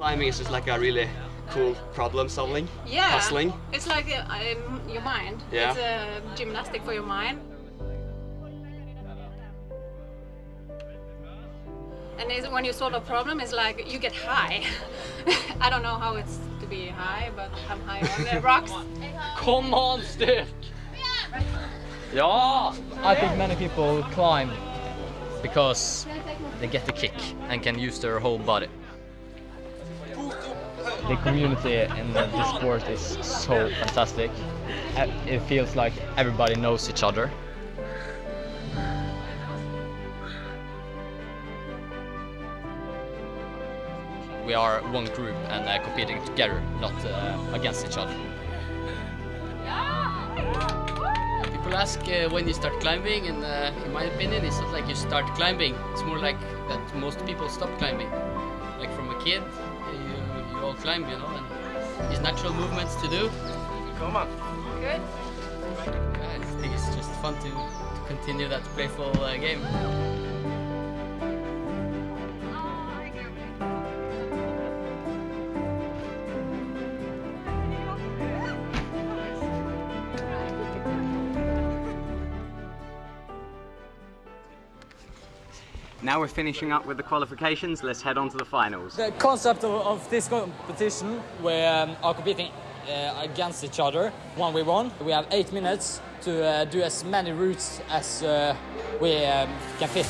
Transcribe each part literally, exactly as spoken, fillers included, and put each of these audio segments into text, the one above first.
Climbing is just like a really cool problem solving, yeah. puzzling. It's like um, your mind. Yeah. It's a gymnastic for your mind. And it's, when you solve a problem, it's like you get high. I don't know how it's to be high, but I'm high on the rocks. Come on, Stick! Yeah! I think many people climb because they get the kick and can use their whole body. The community in the sport is so fantastic. It feels like everybody knows each other. We are one group and uh, competing together, not uh, against each other. People ask uh, when you start climbing, and uh, in my opinion it's not like you start climbing, it's more like that most people stop climbing. Like from a kid, you, you all climb, you know, and it's natural movements to do. Come on. Good. I think it's just fun to, to continue that playful uh, game. Now we're finishing up with the qualifications, let's head on to the finals. The concept of, of this competition, we um, are competing uh, against each other, one we won. We have eight minutes to uh, do as many routes as uh, we um, can fit.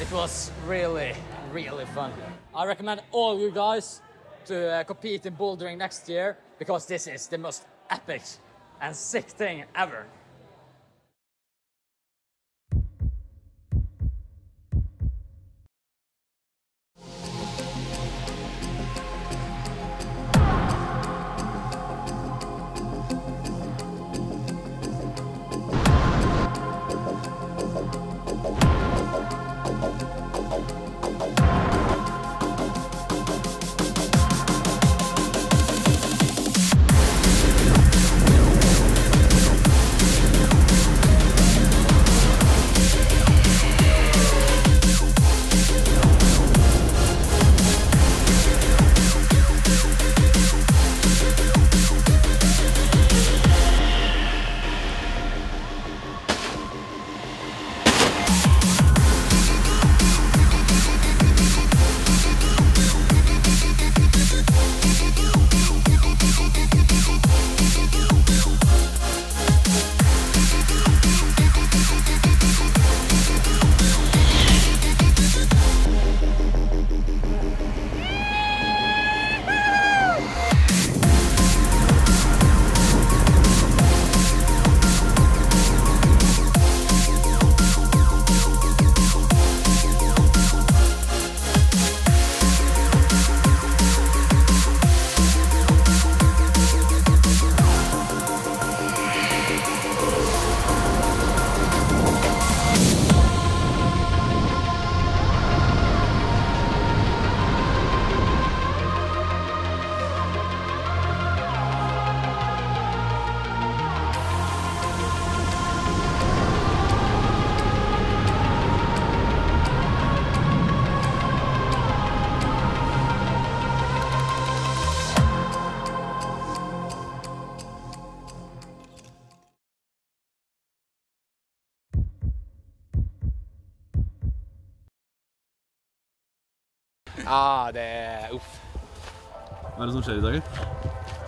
It was really, really fun. I recommend all you guys to uh, compete in bouldering next year, because this is the most epic and sick thing ever. Ah, det er uff. Hva er det som skjer I dag?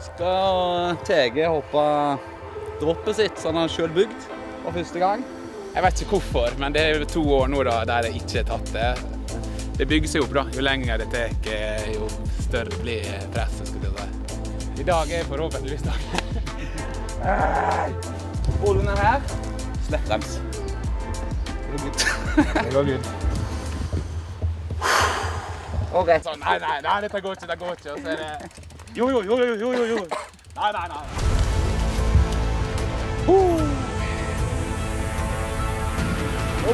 Skal T G hoppe droppet sitt, så han har selv bygd for første gang. Jeg vet ikke hvorfor, men det er to år nå da, der jeg ikke har tatt det. Det bygger seg opp da, jo lenger det teker, jo større blir presset, skulle jeg si. I dag er jeg forhåpentligvis dag. Bollen er her. Slipp dems. Det går godt. Det går godt. Ok. Sånn, nei, nei, nei, dette går ikke, det går ikke, og så er det... Jo, jo, jo, jo, jo, jo, nei, nei, nei. Ho! Åh!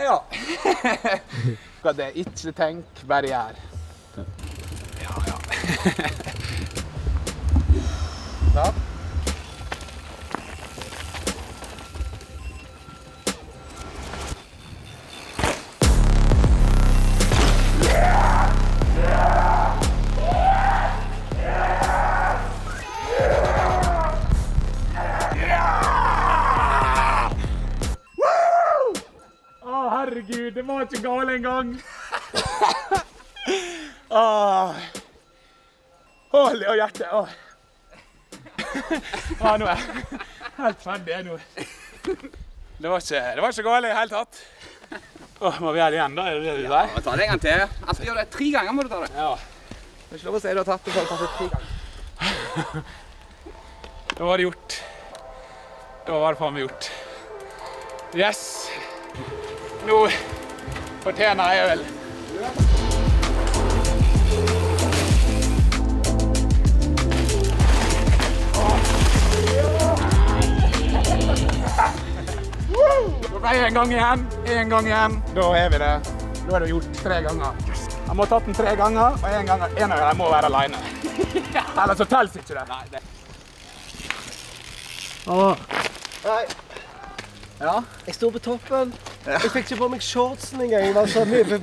Ja. Skal det ikke tenke, bare gjør. Ja, ja. Da. Herregud, det var ikke galt engang. Hålig og hjerte. Nå er jeg helt ferdig. Det var ikke galt i hele tatt. Må vi gjøre det igjen da? Ja, vi tar det en gang til. Altså, gjør det tre ganger må du ta det. Ja. Det er ikke lov å si du har tatt det, for du har tatt det tre ganger. Da var det gjort. Da var det faen meg gjort. Yes! Nå fortjener jeg vel. Da ble jeg en gang igjen, en gang igjen. Da er vi det. Da er det gjort tre ganger. Jeg må ha tatt den tre ganger, og en gang en av dem må være alene. Ellers så tels ikke det. Nei. Jeg står på toppen. Jeg fikk ikke på meg shortsen engang, jeg var så mye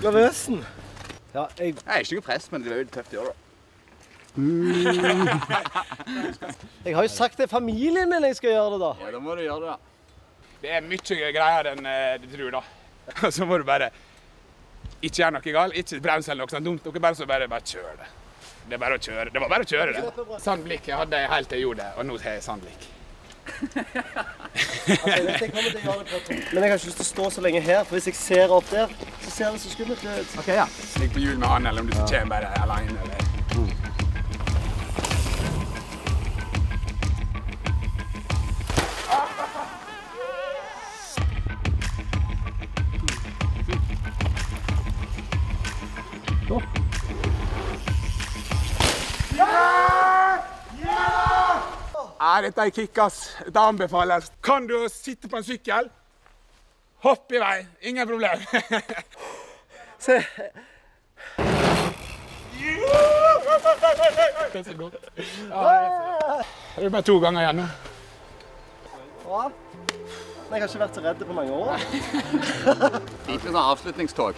nervøsen. Jeg er ikke noe press, men det var jo tøft å gjøre da. Jeg har jo sagt til familien min jeg skal gjøre det da. Ja, da må du gjøre det da. Det er mye greier enn du tror da. Så må du bare ikke gjøre noe galt, ikke bremse eller noe sånt dumt. Dere bare så bare kjør det. Det var bare å kjøre det. Sandblikk jeg hadde helt til jeg gjorde det, og nå har jeg sandblikk. Men jeg har ikke lyst til å stå så lenge her, for hvis jeg ser opp der, så ser det så skummelt ut. Ok, ja. Slik på hjul med han, eller om du kommer bare alene, eller... Dette er kick, ass. Dette anbefales. Kan du sitte på en sykkel? Hopp i vei. Ingen problem. Se. Det er så godt. Det er bare to ganger igjen nå. Bra. Jeg har ikke vært så redd på mange år. Litt sånn avslutningstog.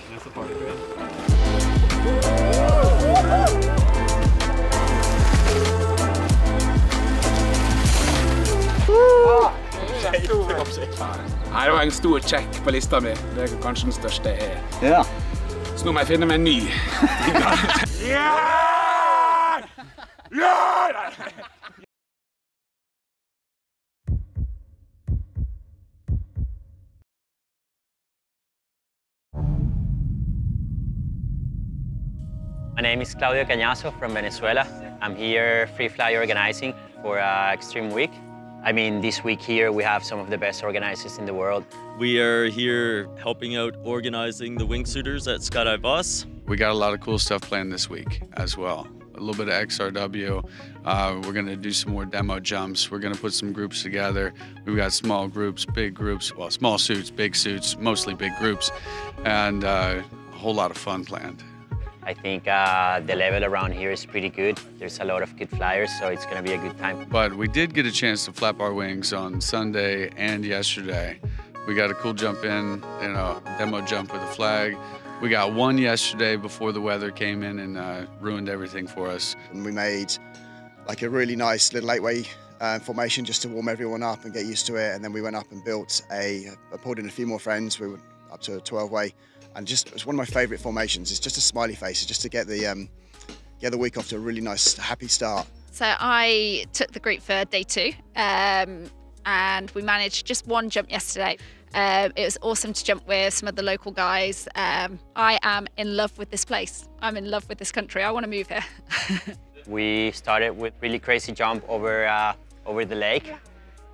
Nei, det var en stor check på lista mi. Det er kanskje den største jeg er. Så nå må jeg finne meg en ny. Ja! Ja! My name is Claudio Cañaso from Venezuela. I'm here free fly organizing for uh, Extreme Week. I mean, this week here, we have some of the best organizers in the world. We are here helping out organizing the wingsuiters at Skydive Voss. We got a lot of cool stuff planned this week as well. A little bit of X R W. Uh, we're gonna do some more demo jumps. We're gonna put some groups together. We've got small groups, big groups, well, small suits, big suits, mostly big groups, and uh, a whole lot of fun planned. I think uh, the level around here is pretty good. There's a lot of good flyers, so it's gonna be a good time. But we did get a chance to flap our wings on Sunday and yesterday. We got a cool jump in, you know, demo jump with a flag. We got one yesterday before the weather came in and uh, ruined everything for us. And we made like a really nice little eight-way uh, formation just to warm everyone up and get used to it. And then we went up and built a, I pulled in a few more friends. We went up to a twelve-way. And just, it's one of my favorite formations. It's just a smiley face, just to get the, um, get the week off to a really nice, happy start. So I took the group for day two, um, and we managed just one jump yesterday. Um, it was awesome to jump with some of the local guys. Um, I am in love with this place. I'm in love with this country. I want to move here. We started with really crazy jump over, uh, over the lake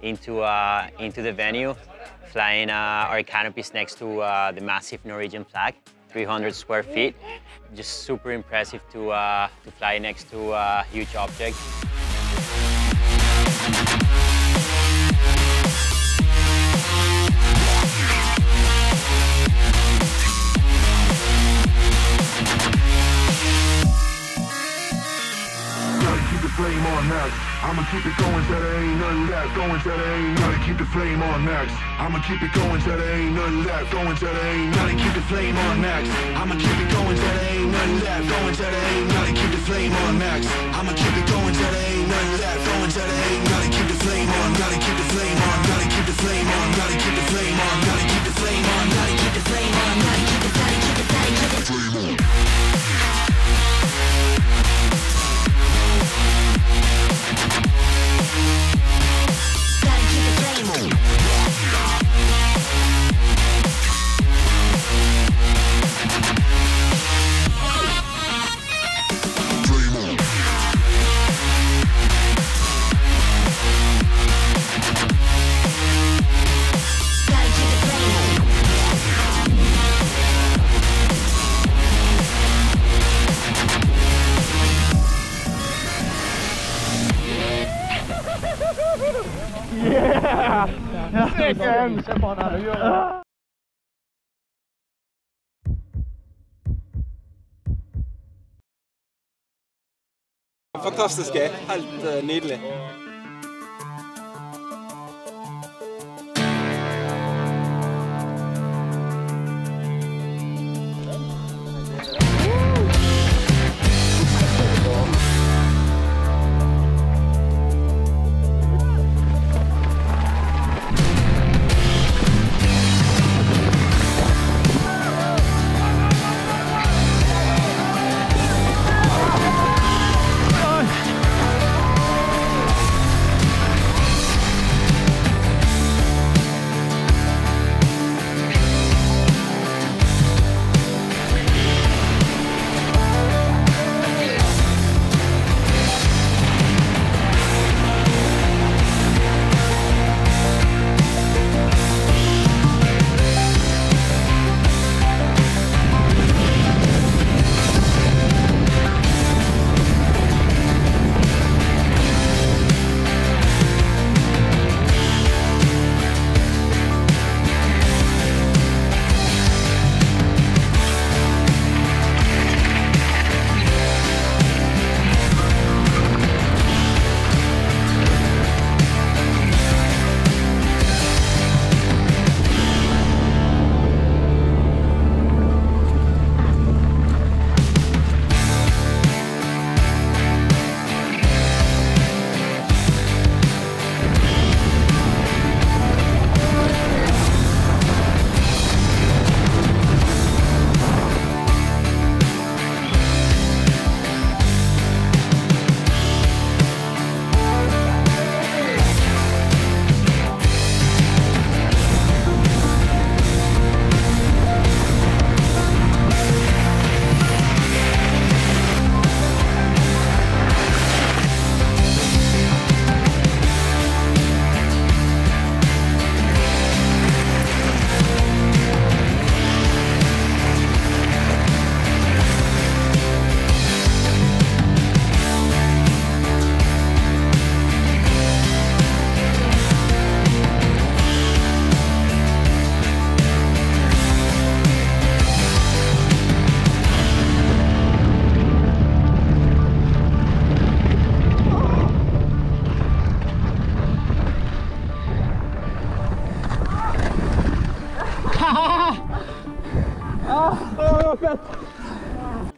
into, uh, into the venue. Flying uh, our canopies next to uh, the massive Norwegian flag, three hundred square feet. Just super impressive to, uh, to fly next to a huge object. keep it going till there ain't nothing left. Going till there ain't nothing. Keep the flame on max. I'ma keep it going till there ain't nothing left. Going till there ain't nothing. Keep the flame on max. I'ma keep it going till there ain't nothing left. Going till there ain't nothing. Keep the flame on max. I'ma keep it going till there ain't nothing left. Going till there ain't nothing. Keep the flame on. Gotta keep the flame on. Gotta keep the flame on. Gotta keep the flame on. Gotta keep the flame on. Gotta keep the flame on. Gotta keep the flame on. Gotta keep the flame on. Yeah! Second! Second. Fantastiske, helt uh, nydelig.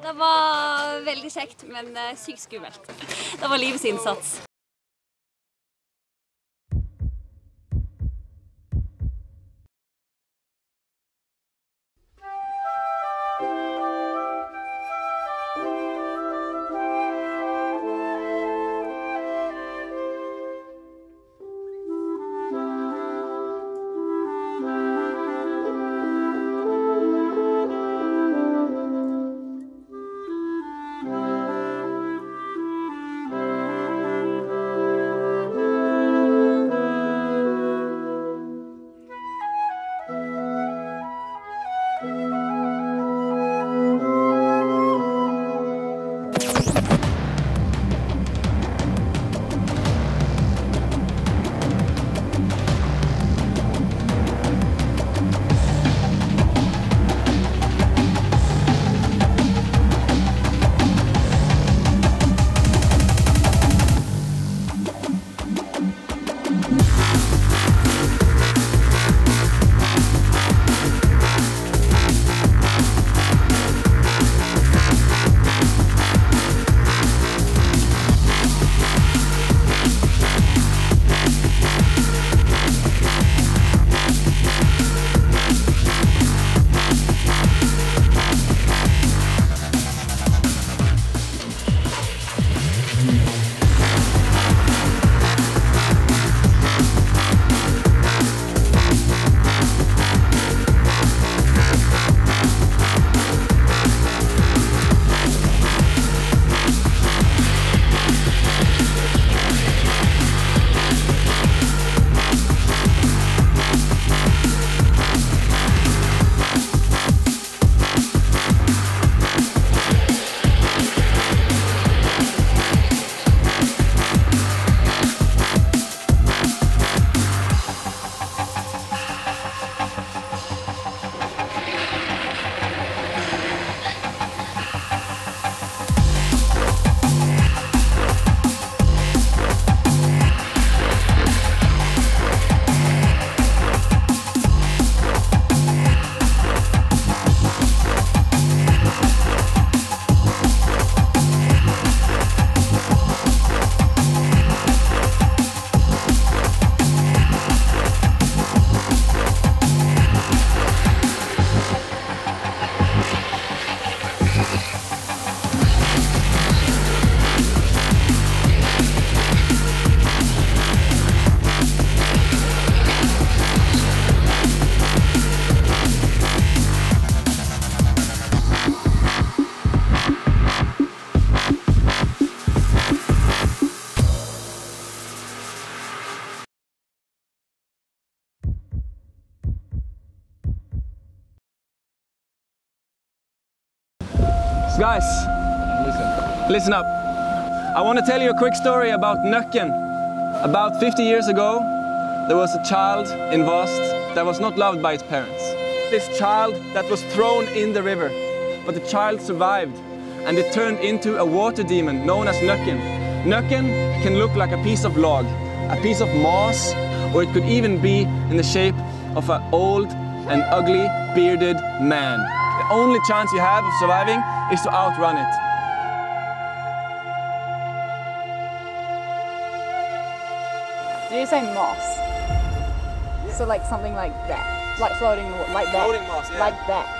Det var veldig kjekt, men sykt skummelt. Det var livets innsats. Guys, listen. listen up. I want to tell you a quick story about Nøkken. About fifty years ago, there was a child in Voss that was not loved by its parents. This child that was thrown in the river, but the child survived, and it turned into a water demon known as Nøkken. Nøkken can look like a piece of log, a piece of moss, or it could even be in the shape of an old and ugly bearded man. The only chance you have of surviving is to outrun it. Did you say moss? Yeah. So like something like that, like floating, like that, floating moss, yeah. Like that.